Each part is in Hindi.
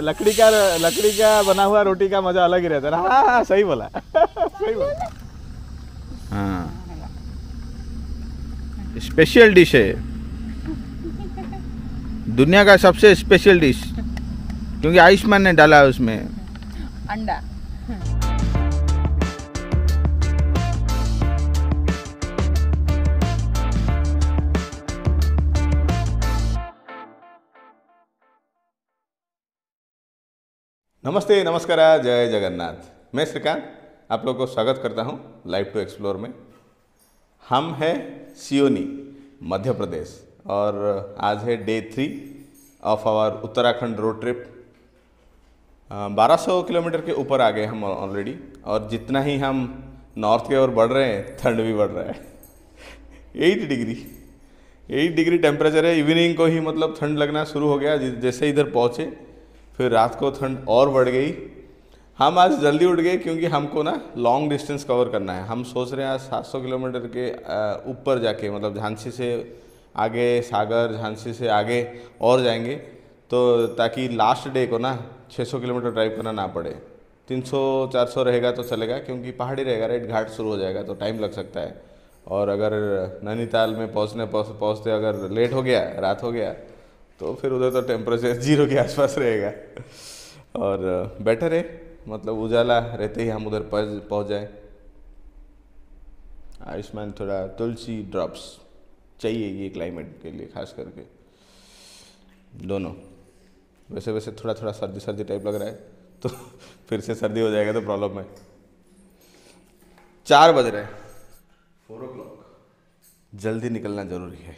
लकड़ी का बना हुआ रोटी का मजा अलग ही रहता है। हाँ, सही बोला सही बोला। हाँ, स्पेशल डिश है, दुनिया का सबसे स्पेशल डिश, क्योंकि आयुष्मान ने डाला है उसमें अंडा। नमस्ते, नमस्कार, जय जगन्नाथ। मैं श्रीकांत आप लोगों को स्वागत करता हूं Life2Explore में। हम हैं सियोनी, मध्य प्रदेश, और आज है day 3 of our Uttarakhand road trip. 1200 kilometre के ऊपर आ गए हम ऑलरेडी, और जितना ही हम नॉर्थ की ओर बढ़ रहे हैं ठंड भी बढ़ रहा है। 8 डिग्री टेम्परेचर है। इवनिंग को ही मतलब ठंड लगना शुरू हो गया जैसे इधर पहुँचे, फिर रात को ठंड और बढ़ गई। हम आज जल्दी उठ गए क्योंकि हमको ना लॉन्ग डिस्टेंस कवर करना है। हम सोच रहे हैं आज 700 किलोमीटर के ऊपर जाके, मतलब झांसी से आगे सागर, झांसी से आगे और जाएंगे, तो ताकि लास्ट डे को ना 600 किलोमीटर ड्राइव करना ना पड़े। 300-400 रहेगा तो चलेगा, क्योंकि पहाड़ी रहेगा राइट, घाट शुरू हो जाएगा तो टाइम लग सकता है। और अगर नैनीताल में पहुँचते अगर लेट हो गया, रात हो गया, तो फिर उधर तो टेम्परेचर 0 के आसपास रहेगा। और बेटर है, मतलब उजाला रहते ही हम उधर पहुँच जाए। आयुष्मान थोड़ा तुलसी ड्रॉप्स चाहिए ये क्लाइमेट के लिए खास करके। दोनों वैसे वैसे थोड़ा थोड़ा सर्दी सर्दी टाइप लग रहा है, तो फिर से सर्दी हो जाएगा तो प्रॉब्लम है। 4 बज रहे हैं, 4 o'clock, जल्दी निकलना ज़रूरी है।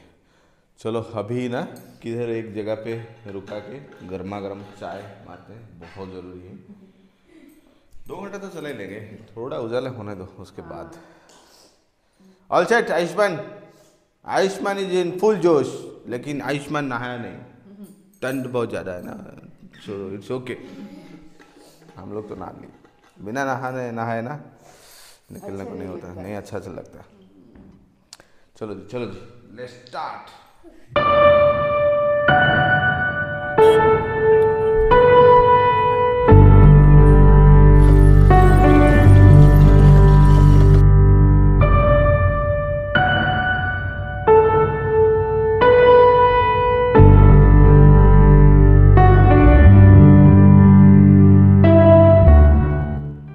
चलो अभी ना किधर एक जगह पे रुका के गर्मा गर्म चाय मारते हैं, बहुत ज़रूरी है। 2 घंटा तो चले लेंगे, थोड़ा उजाला होने दो उसके बाद। All set Ayushman. Ayushman is in full जोश, लेकिन आयुष्मान नहाया नहीं, ठंड बहुत ज़्यादा है ना, सो इट्स ओके। हम लोग तो नहा लिए, बिना नहाने नहाए ना निकलने को नहीं होता, नहीं अच्छा अच्छा लगता। चलो जी, चलो जी, लेट्स स्टार्ट।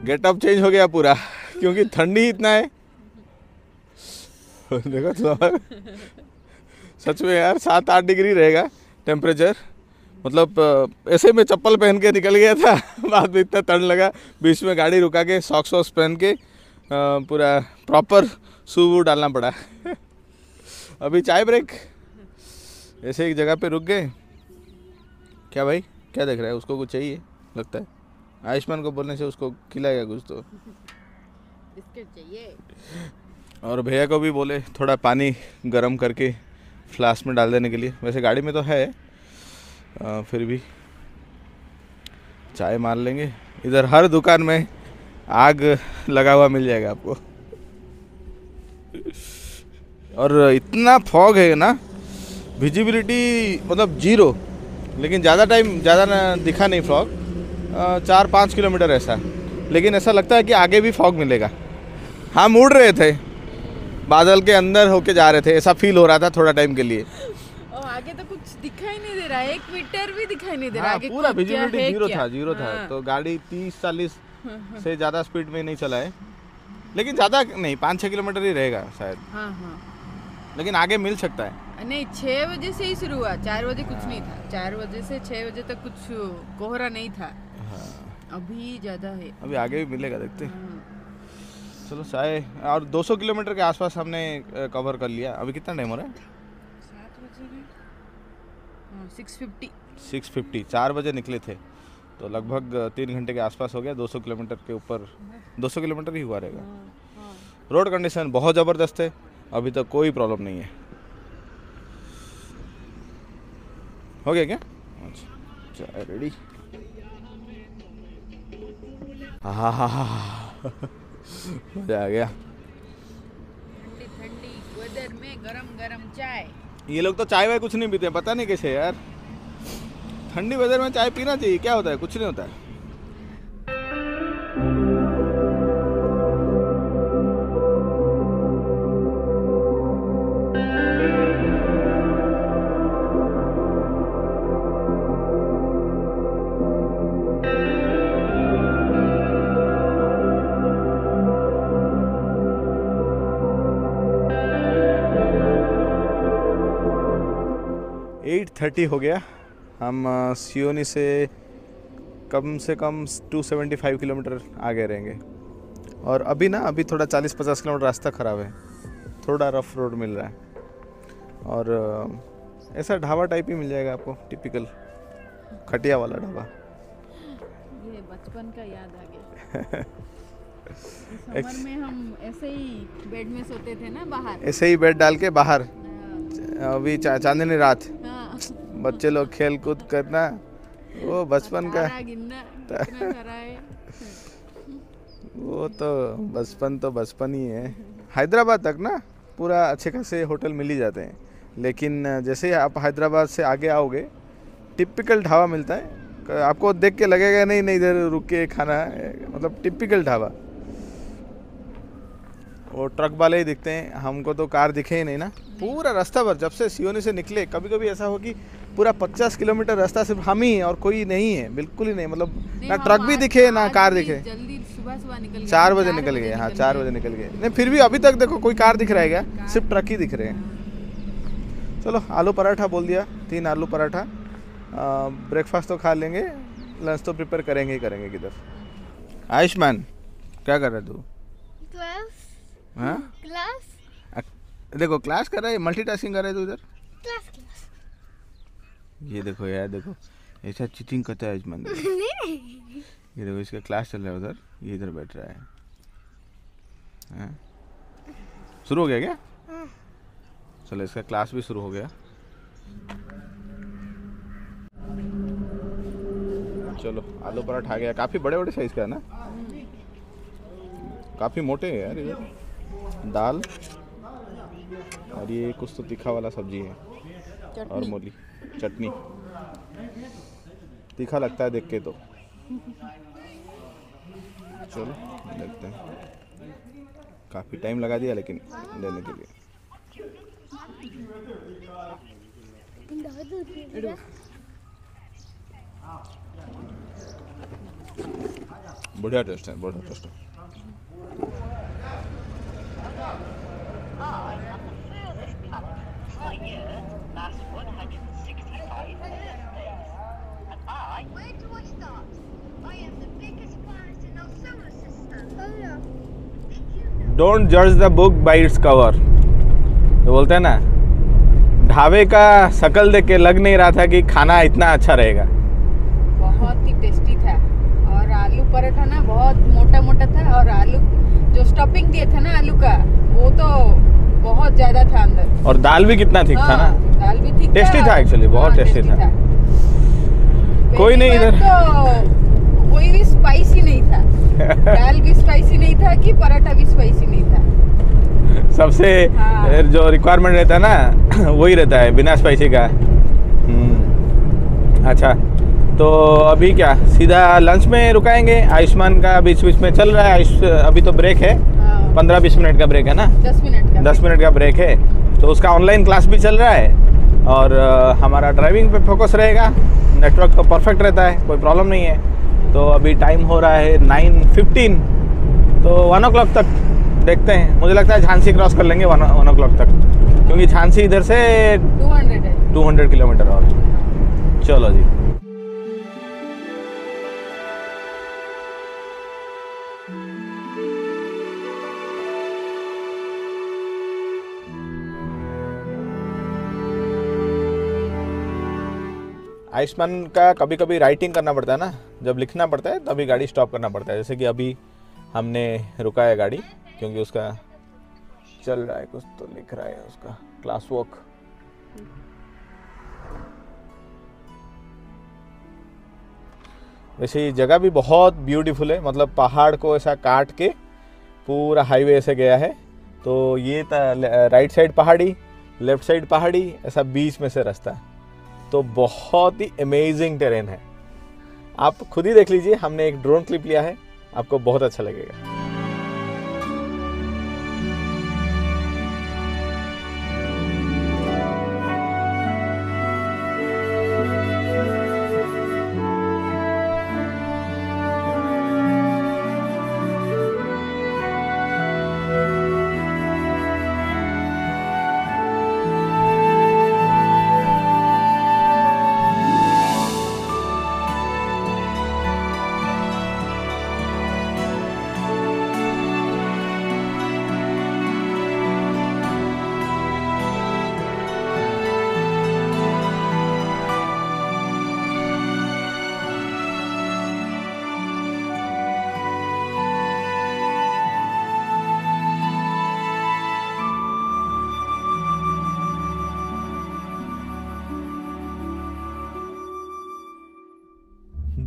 गेटअप चेंज हो गया पूरा, क्योंकि ठंडी इतना है। देखो तो सच में यार 7-8 डिग्री रहेगा टेम्परेचर, मतलब ऐसे में चप्पल पहन के निकल गया था, बाद में इतना ठंड लगा। बीच में गाड़ी रुका के सॉक्स वॉक्स पहन के पूरा प्रॉपर शू वू डालना पड़ा। अभी चाय ब्रेक, ऐसे एक जगह पे रुक गए। क्या भाई क्या देख रहा है, उसको कुछ चाहिए लगता है। आयुष्मान को बोलने से उसको खिलाएगा कुछ तो, बिस्किट चाहिए। और भैया को भी बोले थोड़ा पानी गर्म करके फ्लास्क में डाल देने के लिए, वैसे गाड़ी में तो है, फिर भी चाय मार लेंगे। इधर हर दुकान में आग लगा हुआ मिल जाएगा आपको। और इतना फॉग है ना, विजिबिलिटी मतलब 0, लेकिन ज़्यादा दिखा नहीं फॉग, 4-5 किलोमीटर ऐसा, लेकिन ऐसा लगता है कि आगे भी फॉग मिलेगा। हम उड़ रहे थे, बादल के अंदर होके जा रहे थे, ऐसा फील हो रहा था थोड़ा टाइम के लिए। और आगे तो कुछ दिखाई नहीं दे रहा है, 1 मीटर भी दिखाई नहीं दे रहा। आगे पूरा विजिबिलिटी 0 था। तो गाड़ी 30-40 से ज़्यादा स्पीड में नहीं चलाए, लेकिन ज़्यादा नहीं, 5-6 किलोमीटर ही रहेगा शायद। लेकिन आगे मिल सकता है। नहीं, 6 बजे से ही शुरू हुआ, 4 बजे कुछ नहीं था, 4 बजे से 6 बजे तक कुछ कोहरा नहीं था। अभी ज़्यादा है, अभी आगे भी मिलेगा, देखते हैं। चलो चाय। और 200 किलोमीटर के आसपास हमने कवर कर लिया। अभी कितना टाइम हो रहा है, 6:50। 4 बजे निकले थे तो लगभग 3 घंटे के आसपास हो गया। 200 किलोमीटर के ऊपर 200 किलोमीटर ही हुआ रहेगा। रोड कंडीशन बहुत ज़बरदस्त है, अभी तक कोई प्रॉब्लम नहीं है। हो गया क्या? अच्छा, चाय रेडी। हाँ मजा आ गया। ठंडी ठंडी वेदर में गरम गरम चाय। ये लोग तो चाय वाय कुछ नहीं पीते, पता नहीं कैसे यार। ठंडी वेदर में चाय पीना चाहिए, क्या होता है, कुछ नहीं होता है। थर्टी हो गया, हम सियोनी से कम 275 किलोमीटर आगे रहेंगे। और अभी ना अभी थोड़ा 40-50 किलोमीटर रास्ता ख़राब है, थोड़ा रफ रोड मिल रहा है। और ऐसा ढाबा टाइप ही मिल जाएगा आपको, टिपिकल खटिया वाला ढाबा। ये बचपन का याद आ गया। समर में हम ऐसे ही बेड में सोते थे ना बाहर, ऐसे ही बेड डाल के बाहर। अभी चांदनी रात, बच्चे लोग खेल कूद करना, वो बचपन का वो तो बचपन ही है। हैदराबाद तक ना पूरा अच्छे खासे होटल मिल ही जाते हैं, लेकिन जैसे ही आप हैदराबाद से आगे आओगे टिपिकल ढाबा मिलता है। आपको देख के लगेगा नहीं इधर रुक के खाना है, मतलब टिपिकल ढाबा। वो ट्रक वाले ही दिखते हैं, हमको तो कार दिखे ही नहीं ना पूरा रास्ता भर। जब से सियोनी से निकले कभी कभी ऐसा हो कि पूरा 50 किलोमीटर रास्ता सिर्फ हम ही हैं और कोई नहीं है, बिल्कुल ही नहीं। मतलब ना ट्रक भी दिखे ना कार दिखे। जल्दी सुबह निकल गए, 4 बजे निकल गए। हाँ 4 बजे निकल गए, नहीं फिर भी अभी तक देखो कोई कार दिख रहा है क्या, सिर्फ ट्रक ही दिख रहे हैं। चलो आलू पराठा बोल दिया, 3 आलू पराठा। ब्रेकफास्ट तो खा लेंगे, लंच तो प्रिपेयर करेंगे ही करेंगे किधर। आयुष्मान क्या कर रहा है तू? क्लास देखो, क्लास कर रहा है, मल्टीटास्किंग कर रहा है तू इधर। ये देखो यार, देखो ऐसा चीटिंग करता है आयुष्मान। ये देखो इसका क्लास चल रहा है उधर, ये इधर बैठ रहा है। शुरू हो गया क्या? चलो इसका क्लास भी शुरू हो गया। चलो आलू पराठा आ गया, काफी बड़े बड़े साइज का है ना, काफी मोटे है यार। इधर दाल और ये कुछ तो तीखा वाला सब्जी है और मूली चटनी। तीखा लगता है देख के तो। चलो देखते हैं, काफ़ी टाइम लगा दिया लेकिन लेने के लिए। बढ़िया टेस्ट है, बढ़िया टेस्ट है। Don't judge the book by its cover। तो बोलते हैं ना, ढाबे का शकल देख के लग नहीं रहा था कि खाना इतना अच्छा रहेगा। बहुत ही टेस्टी था। और आलू पराठा ना बहुत मोटा मोटा था, और आलू जो स्टफिंग दिया था ना आलू का, वो तो बहुत ज्यादा था अंदर। और दाल भी कितना ठीक था ना, दाल भी ठीक टेस्टी था एक्चुअली, बहुत टेस्टी था। कोई नहीं इधर तो कोई भी स्पाइसी नहीं था, दाल भी स्पाइसी नहीं था कि पराठा भी स्पाइसी नहीं था। सबसे हाँ। जो रिक्वायरमेंट रहता है ना वही रहता है, बिना स्पाइसी का। अच्छा तो अभी क्या सीधा लंच में रुकाएंगे। आयुष्मान का बीच बीच में चल रहा है, अभी तो ब्रेक है, 15-20 मिनट का ब्रेक है ना, 10 मिनट का ब्रेक है। तो उसका ऑनलाइन क्लास भी चल रहा है, और हमारा ड्राइविंग पे फोकस रहेगा। नेटवर्क तो परफेक्ट रहता है, कोई प्रॉब्लम नहीं है। तो अभी टाइम हो रहा है 9:15, तो 1 o'clock तक देखते हैं। मुझे लगता है झांसी क्रॉस कर लेंगे 1 o'clock तक, क्योंकि झांसी इधर से 200 किलोमीटर और। चलो जी। आयुष्मान का कभी कभी राइटिंग करना पड़ता है ना, जब लिखना पड़ता है तभी गाड़ी स्टॉप करना पड़ता है। जैसे कि अभी हमने रुकाया गाड़ी क्योंकि उसका चल रहा है, कुछ तो लिख रहा है उसका क्लास वर्क। वैसे ये जगह भी बहुत ब्यूटीफुल है, मतलब पहाड़ को ऐसा काट के पूरा हाईवे से गया है। तो ये राइट साइड पहाड़ी, लेफ्ट साइड पहाड़ी, ऐसा बीच में से रास्ता। तो बहुत ही अमेजिंग टेरेन है। आप खुद ही देख लीजिए, हमने एक ड्रोन क्लिप लिया है, आपको बहुत अच्छा लगेगा।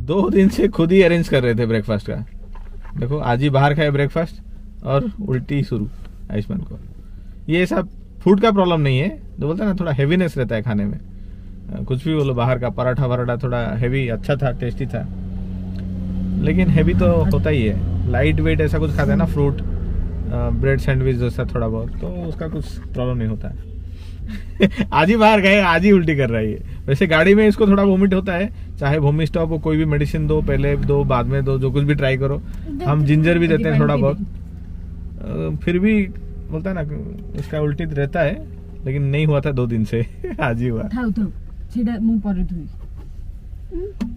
दो दिन से खुद ही अरेंज कर रहे थे ब्रेकफास्ट का। देखो आज ही बाहर खाए ब्रेकफास्ट और उल्टी शुरू आयुष्मान को। ये सब फूड का प्रॉब्लम नहीं है, जो बोलते हैं ना थोड़ा हेवीनेस रहता है खाने में, कुछ भी बोलो, बाहर का पराठा वराठा थोड़ा हेवी अच्छा था, टेस्टी था, लेकिन हेवी तो होता ही है। लाइट वेट ऐसा कुछ खाते हैं ना, फ्रूट, ब्रेड सैंडविच जैसा थोड़ा बहुत, तो उसका कुछ प्रॉब्लम नहीं होता है। आज ही बाहर गए, आज ही उल्टी कर रहा है ये। वैसे गाड़ी में इसको थोड़ा वोमिट होता है, चाहे वोमिट स्टॉप हो, कोई भी मेडिसिन दो, पहले दो बाद में दो, जो कुछ भी ट्राई करो। हम जिंजर भी देते हैं थोड़ा बहुत, फिर भी बोलता है ना इसका उल्टी रहता है, लेकिन नहीं हुआ था 2 दिन से, आज ही हुआ।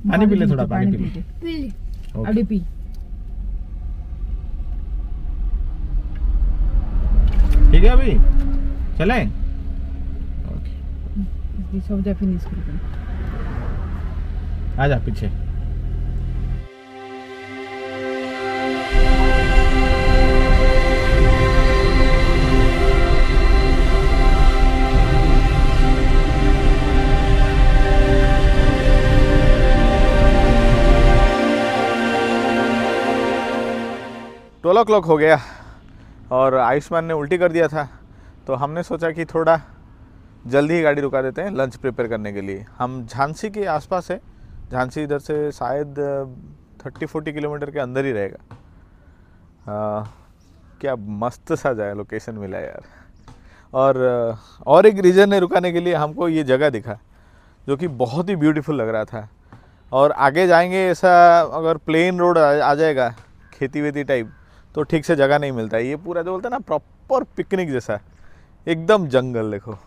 पानी पी ले, थोड़ा पानी पी ले। ठीक है, अभी चले फिनिश करते, आजा पीछे। टोला क्लॉक हो गया और आयुष्मान ने उल्टी कर दिया था, तो हमने सोचा कि थोड़ा जल्दी ही गाड़ी रुका देते हैं लंच प्रिपेयर करने के लिए। हम झांसी के आसपास है, झांसी इधर से शायद 30-40 किलोमीटर के अंदर ही रहेगा। क्या मस्त सा जाए लोकेशन मिला यार। और एक रीज़न है रुकाने के लिए, हमको ये जगह दिखा जो कि बहुत ही ब्यूटीफुल लग रहा था। और आगे जाएंगे ऐसा अगर प्लेन रोड आ जाएगा खेती वेती टाइप, तो ठीक से जगह नहीं मिलता है। ये पूरा जो बोलता है ना प्रॉपर पिकनिक जैसा, एकदम जंगल। देखो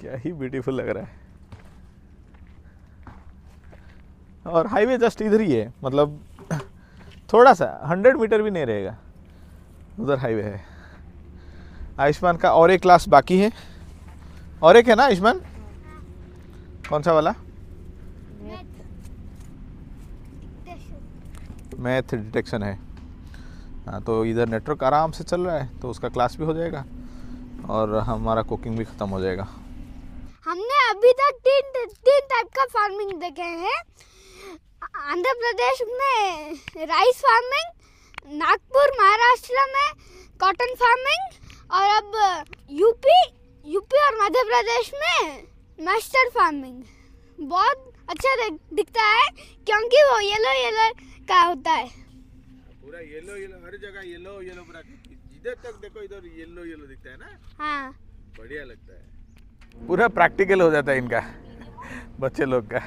क्या ही ब्यूटीफुल लग रहा है। और हाईवे जस्ट इधर ही है, मतलब थोड़ा सा 100 मीटर भी नहीं रहेगा, उधर हाईवे है। आयुष्मान का और एक क्लास बाकी है, और एक है ना आयुष्मान, कौन सा वाला? मैथ डिटेक्शन है। हाँ, तो इधर नेटवर्क आराम से चल रहा है, तो उसका क्लास भी हो जाएगा और हमारा कुकिंग भी खत्म हो जाएगा। हमने अभी तक 3 टाइप का फार्मिंग देखे हैं। आंध्र प्रदेश में राइस फार्मिंग, नागपुर महाराष्ट्र में कॉटन फार्मिंग, और अब यूपी और मध्य प्रदेश में मस्टर्ड फार्मिंग। बहुत अच्छा दिखता है क्योंकि वो येलो येलो का होता है, पूरा येलो येलो, हर जगह येलो येलो, पूरा इधर तक देखो इधर येलो येलो दिखता है ना। हाँ, बढ़िया लगता है, पूरा प्रैक्टिकल हो जाता है इनका बच्चे लोग का।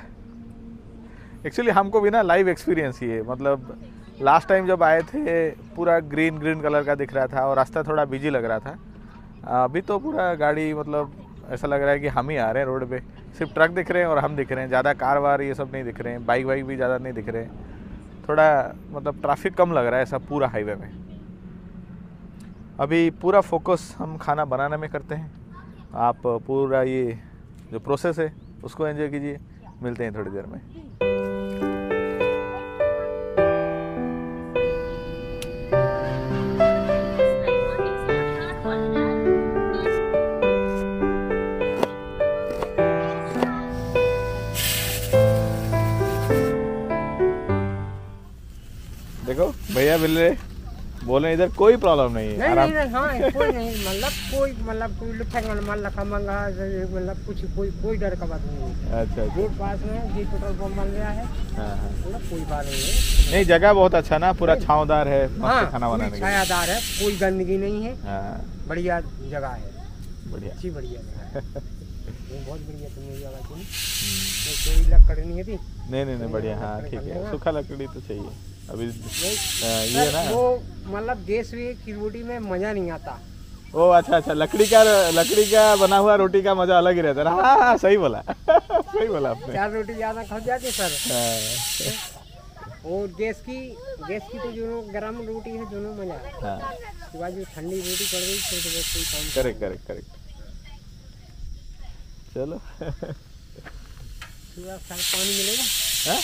एक्चुअली हमको भी ना लाइव एक्सपीरियंस ही है, मतलब लास्ट टाइम जब आए थे पूरा ग्रीन ग्रीन कलर का दिख रहा था और रास्ता थोड़ा बिजी लग रहा था। अभी तो पूरा गाड़ी, मतलब ऐसा लग रहा है कि हम ही आ रहे हैं रोड पे, सिर्फ ट्रक दिख रहे हैं और हम दिख रहे हैं, ज़्यादा कार वार ये सब नहीं दिख रहे हैं, बाइक वाइक भी ज़्यादा नहीं दिख रहे हैं। थोड़ा मतलब ट्रैफिक कम लग रहा है ऐसा पूरा हाईवे में। अभी पूरा फोकस हम खाना बनाने में करते हैं। आप पूरा ये जो प्रोसेस है उसको एंजॉय कीजिए। मिलते हैं थोड़ी देर में। देखो भैया बिल्ले बोले इधर कोई प्रॉब्लम नहीं है। नहीं नहीं हाँ कोई नहीं, मतलब कुछ कोई डर का बात नहीं है। अच्छा रोड पास में जी पेट्रोल पंप बन गया है, मतलब कोई बात नहीं है। नहीं जगह बहुत अच्छा ना, पूरा छावदार है, खाना बनाने छायादार है, कोई गंदगी नहीं है, बढ़िया जगह है, बढ़िया अच्छी बढ़िया बहुत बढ़िया। कोई लकड़ी नहीं है थी? नहीं बढ़िया हाँ ठीक है, सूखा लकड़ी तो चाहिए अभी ये ना वो मतलब गैस भी की रोटी में मजा नहीं आता। ओ अच्छा लकड़ी का बना हुआ रोटी का मजा अलग ही रहता है। हाँ सही बोला सही बोला आपने, चार रोटी ज्यादा खा जाती सर। और गैस की तो जो गर्म रोटी है दोनों मजा है, उसके बाद जो ठंडी रोटी पड़ गई तो करेक्ट चलो पानी मिलेगा।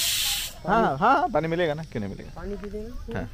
हाँ हाँ पानी मिलेगा ना, क्यों नहीं मिलेगा, पानी पी देना। हाँ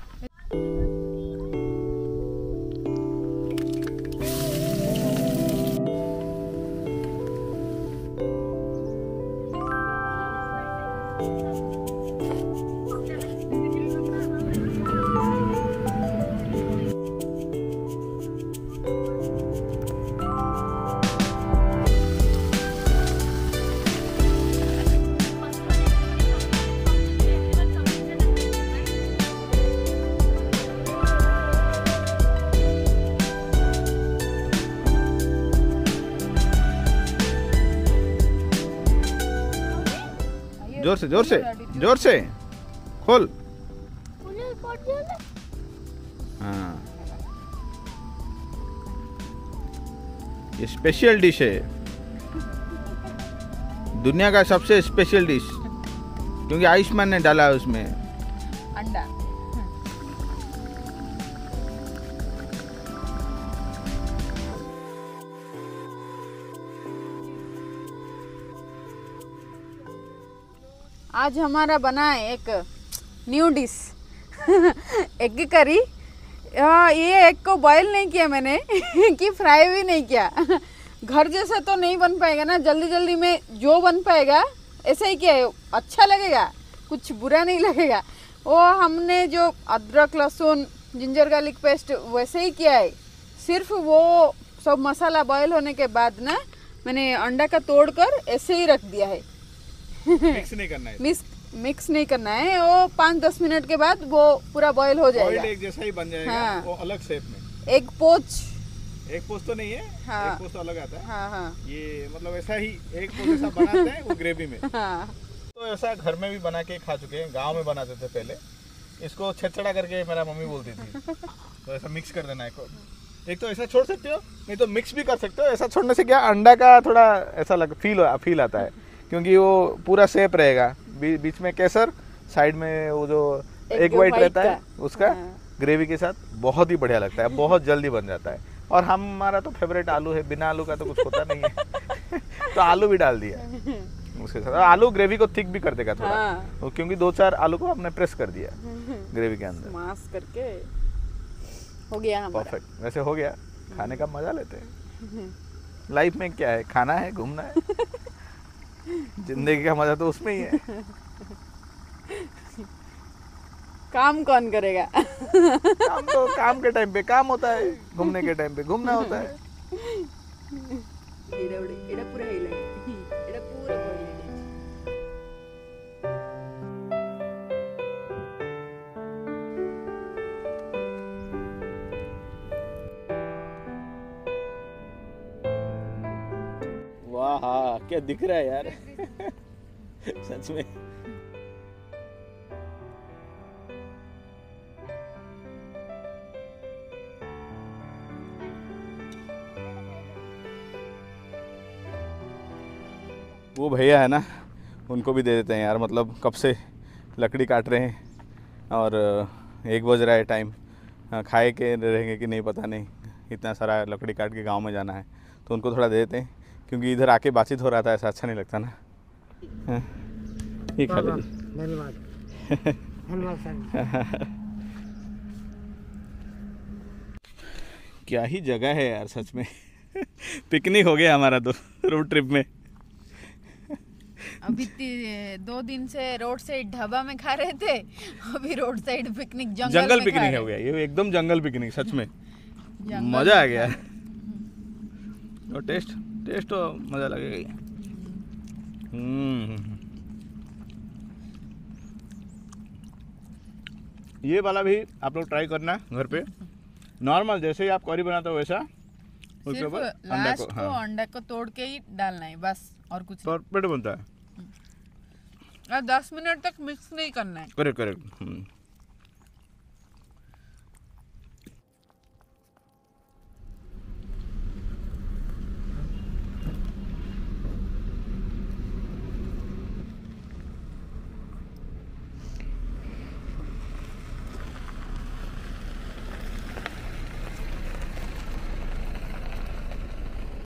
जोर से खोल। हाँ ये स्पेशल डिश है, दुनिया का सबसे स्पेशल डिश, क्योंकि आयुष्मान ने डाला है उसमें अंडा। आज हमारा बना है एक न्यू डिश एग करी। ये एग को बॉईल नहीं किया मैंने कि फ्राई भी नहीं किया, घर जैसा तो नहीं बन पाएगा ना, जल्दी में जो बन पाएगा ऐसे ही किया है, अच्छा लगेगा, कुछ बुरा नहीं लगेगा। वो हमने जो अदरक लहसुन जिंजर गार्लिक पेस्ट वैसे ही किया है, सिर्फ वो सब मसाला बॉयल होने के बाद ना मैंने अंडा का तोड़कर ऐसे ही रख दिया है, मिक्स नहीं करना है, मिक्स नहीं करना है। वो 5-10 मिनट के बाद वो पूरा बॉईल हो जाएगा, बॉईल एक जैसा ही बन जाएगा। हाँ। वो अलग शेप में एक पोच तो नहीं है। हाँ। एक पोच तो अलग आता है। हाँ हाँ। ये मतलब ऐसा ही एक पोच जैसा बनाते हैं वो ग्रेवी में। हाँ। तो ऐसा घर में भी बना के खा चुके हैं, गाँव में बनाते थे पहले, इसको छेचड़ा करके मेरा मम्मी बोलती थी, तो ऐसा मिक्स कर देना है। एक तो ऐसा छोड़ सकते हो, नहीं तो मिक्स भी कर सकते हो। ऐसा छोड़ने से क्या अंडा का थोड़ा ऐसा फील आता है, क्योंकि वो पूरा सेप रहेगा, बीच में केसर, साइड में वो जो एग वाइट रहता है उसका। हाँ। ग्रेवी के साथ बहुत ही बढ़िया लगता है, बहुत जल्दी बन जाता है। और हमारा तो फेवरेट आलू है, बिना आलू का तो कुछ होता नहीं है तो आलू भी डाल दिया उसके साथ। आलू ग्रेवी को थिक भी कर देगा थोड़ा। हाँ। क्योंकि 2-4 आलू को हमने प्रेस कर दिया ग्रेवी के अंदर, मास करके हो गया परफेक्ट। वैसे हो गया, खाने का मजा लेते हैं। लाइफ में क्या है, खाना है, घूमना है, जिंदगी का मजा तो उसमें ही है। काम कौन करेगा काम तो काम के टाइम पे काम होता है, घूमने के टाइम पे घूमना होता है। वाह क्या दिख रहा है यार सच में। वो भैया है ना, उनको भी दे देते हैं यार, मतलब कब से लकड़ी काट रहे हैं और 1 बज रहा है टाइम, खाए के रहेंगे कि नहीं पता नहीं, इतना सारा लकड़ी काट के गांव में जाना है, तो उनको थोड़ा दे देते हैं, क्योंकि इधर आके बातचीत हो रहा था, ऐसा अच्छा नहीं लगता ना। ये खा लीजिए क्या ही जगह है यार सच में पिकनिक हो गया हमारा तो रोड ट्रिप में अभी 2 दिन से रोड साइड ढाबा में खा रहे थे, अभी रोड साइड पिकनिक जंगल पिकनिक हो गया। ये एकदम जंगल पिकनिक, सच में मजा आ गया। और टेस्ट टेस्ट तो मजा लगेगा। ये वाला भी आप लोग ट्राई करना घर पे। नॉर्मल जैसे ही आप करी बनाते हो वैसा, उसके ऊपर अंडा को, हाँ, अंडा को तोड़ के ही डालना है बस, और कुछ परफेक्ट बनता है। और 10 मिनट तक मिक्स नहीं करना है। Correct correct.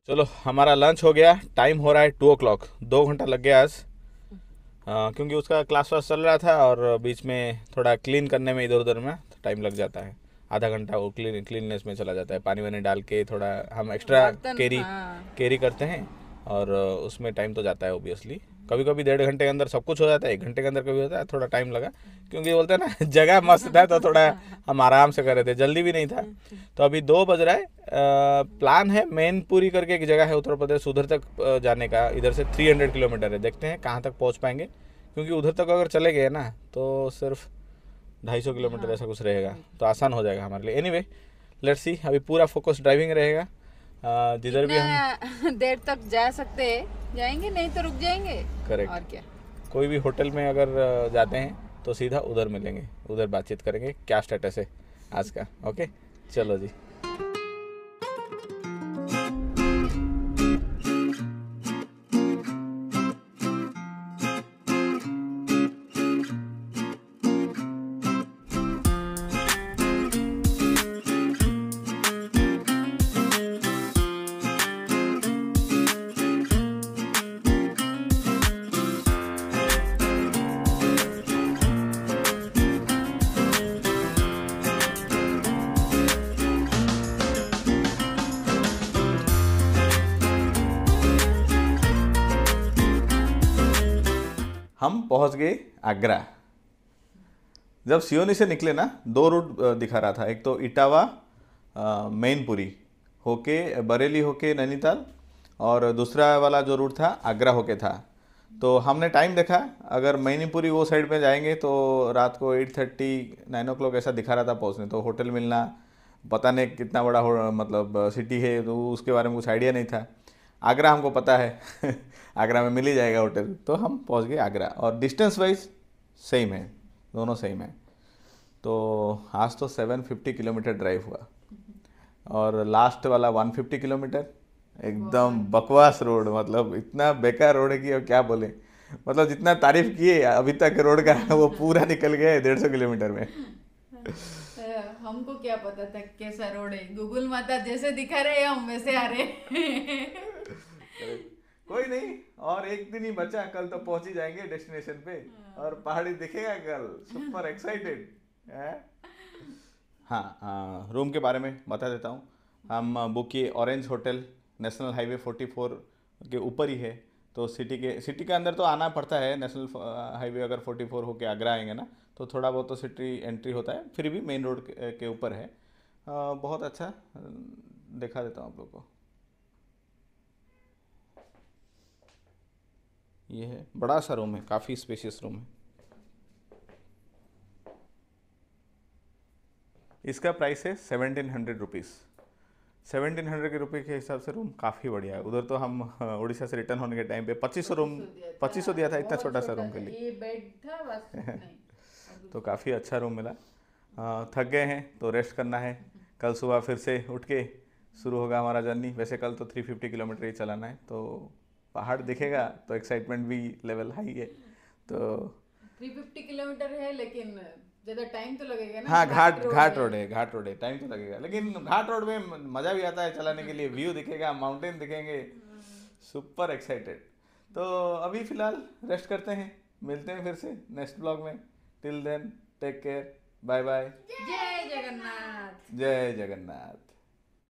चलो हमारा लंच हो गया। टाइम हो रहा है 2 o'clock। 2 घंटा लग गया आज, क्योंकि उसका क्लास वास चल रहा था और बीच में थोड़ा क्लीन करने में इधर उधर में तो टाइम लग जाता है। आधा घंटा वो क्लीननेस में चला जाता है। पानी वानी डाल के थोड़ा हम एक्स्ट्रा कैरी करते हैं और उसमें टाइम तो जाता है ऑब्वियसली। कभी कभी 1.5 घंटे के अंदर सब कुछ हो जाता है, 1 घंटे के अंदर कभी होता है। थोड़ा टाइम लगा क्योंकि बोलते हैं ना जगह मस्त था तो थोड़ा हम आराम से कर रहे थे, जल्दी भी नहीं था। तो अभी 2 बज रहा है। प्लान है मैनपुरी करके एक जगह है उत्तर प्रदेश, उधर तक जाने का। इधर से 300 किलोमीटर है, देखते हैं कहाँ तक पहुँच पाएंगे। क्योंकि उधर तक अगर चले गए ना तो सिर्फ 250 किलोमीटर ऐसा कुछ रहेगा, तो आसान हो जाएगा हमारे लिए। Anyway let's see. अभी पूरा फोकस ड्राइविंग रहेगा। जिधर भी हम देर तक जा सकते हैं जाएंगे, नहीं तो रुक जाएंगे। करेक्ट। और क्या, कोई भी होटल में अगर जाते हैं तो सीधा उधर मिलेंगे, उधर बातचीत करेंगे क्या स्टेटस है आज का। ओके चलो जी। हम पहुंच गए आगरा। जब सियोनी से निकले ना 2 रूट दिखा रहा था, एक तो इटावा मैनपुरी होके बरेली होके नैनीताल, और दूसरा वाला जो रूट था आगरा होके था। तो हमने टाइम देखा, अगर मैनपुरी वो साइड में जाएंगे तो रात को 8:30, 9 o'clock ऐसा दिखा रहा था पहुंचने। तो होटल मिलना पता नहीं कितना बड़ा मतलब सिटी है, तो उसके बारे में कुछ आइडिया नहीं था। आगरा हमको पता है आगरा में मिल ही जाएगा होटल। तो हम पहुंच गए आगरा और डिस्टेंस वाइज सेम है, दोनों सेम है। तो आज तो 750 किलोमीटर ड्राइव हुआ और लास्ट वाला 150 किलोमीटर एकदम बकवास रोड, मतलब इतना बेकार रोड है कि अब क्या बोले। मतलब जितना तारीफ किए अभी तक रोड का वो पूरा निकल गया है 150 किलोमीटर में। हमको क्या पता था कैसा रोड है, गूगल माता जैसे दिखा रहे हैं हम वैसे आ रहे। कोई नहीं, और एक दिन ही बचा, कल तो पहुंच ही जाएंगे डेस्टिनेशन पे। और पहाड़ी दिखेगा कल, सुपर एक्साइटेड है। हाँ, रूम के बारे में बता देता हूँ। हम बुक किए ऑरेंज होटल, नेशनल हाईवे 44 के ऊपर ही है। तो सिटी के अंदर तो आना पड़ता है। नेशनल हाईवे अगर 44 होके आगरा आएंगे ना तो थोड़ा बहुत तो सिटी एंट्री होता है, फिर भी मेन रोड के ऊपर है। बहुत अच्छा, दिखा देता हूँ आप लोग को। ये है, बड़ा सा रूम है, काफ़ी स्पेशियस रूम है। इसका प्राइस है 1700 रुपीज़। 1700 के रुपये के हिसाब से रूम काफ़ी बढ़िया है। उधर तो हम उड़ीसा से रिटर्न होने के टाइम पे 2500 दिया था, इतना छोटा सा रूम के लिए। ये बेड था बस नहीं। तो काफ़ी अच्छा रूम मिला। थक गए हैं तो रेस्ट करना है। कल सुबह फिर से उठ के शुरू होगा हमारा जर्नी। वैसे कल तो 350 किलोमीटर ही चलाना है, तो पहाड़ दिखेगा तो एक्साइटमेंट भी लेवल हाई है। तो 350 किलोमीटर है लेकिन ज़्यादा टाइम तो लगेगा ना। हाँ, घाट रोड है, टाइम तो लगेगा, लेकिन घाट रोड में मज़ा भी आता है चलाने के लिए। व्यू दिखेगा, माउंटेन दिखेंगे, सुपर एक्साइटेड। तो अभी फ़िलहाल रेस्ट करते हैं, मिलते हैं फिर से नेक्स्ट ब्लॉग में। Till then take care, bye bye. जय जगन्नाथ, जय जगन्नाथ।